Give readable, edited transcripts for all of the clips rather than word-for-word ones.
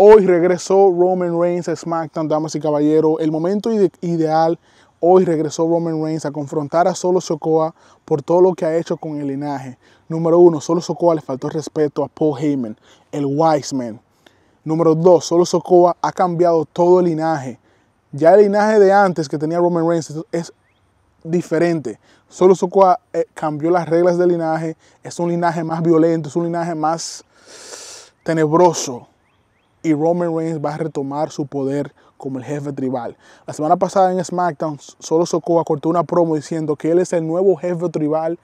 Hoy regresó Roman Reigns a SmackDown, damas y caballeros. El momento ideal. Hoy regresó Roman Reigns a confrontar a Solo Sikoa por todo lo que ha hecho con el linaje. Número 1, Solo Sikoa le faltó respeto a Paul Heyman, el Wise Man. Número 2, Solo Sikoa ha cambiado todo el linaje. Ya el linaje de antes que tenía Roman Reigns es diferente. Solo Sikoa cambió las reglas del linaje. Es un linaje más violento, es un linaje más tenebroso. Y Roman Reigns va a retomar su poder como el jefe tribal. La semana pasada en SmackDown, Solo Sikoa cortó una promo diciendo que él es el nuevo jefe tribal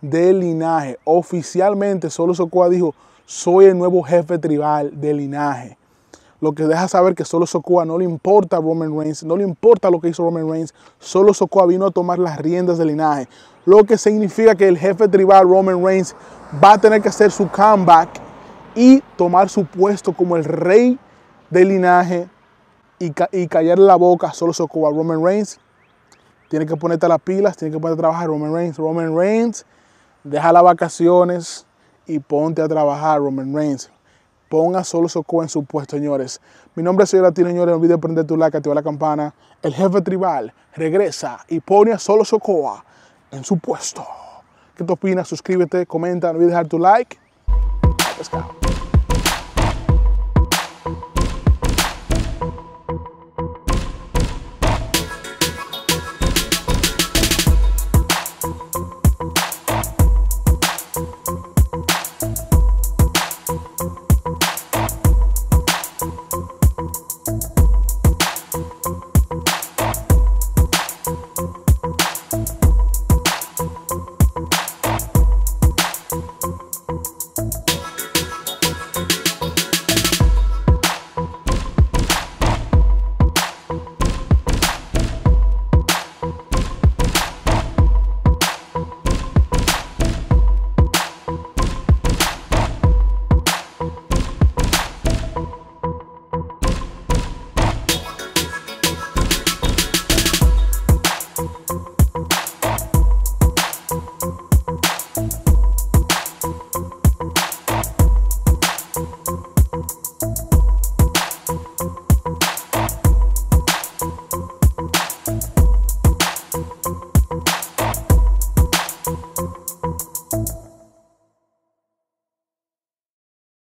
del linaje. Oficialmente, Solo Sikoa dijo, soy el nuevo jefe tribal del linaje. Lo que deja saber que Solo Sikoa no le importa a Roman Reigns, no le importa lo que hizo Roman Reigns. Solo Sikoa vino a tomar las riendas del linaje. Lo que significa que el jefe tribal Roman Reigns va a tener que hacer su comeback y tomar su puesto como el rey del linaje y callar la boca a Solo Sikoa. Roman Reigns, tiene que ponerte las pilas, tiene que ponerte a trabajar. Roman Reigns, deja las vacaciones y ponte a trabajar. Roman Reigns, ponga a Solo Sikoa en su puesto, señores. Mi nombre es Soy Latino, señores. No olvides prender tu like, activar la campana. El jefe tribal regresa y pone a Solo Sikoa en su puesto. ¿Qué te opinas? Suscríbete, comenta, no olvides dejar tu like. Let's go.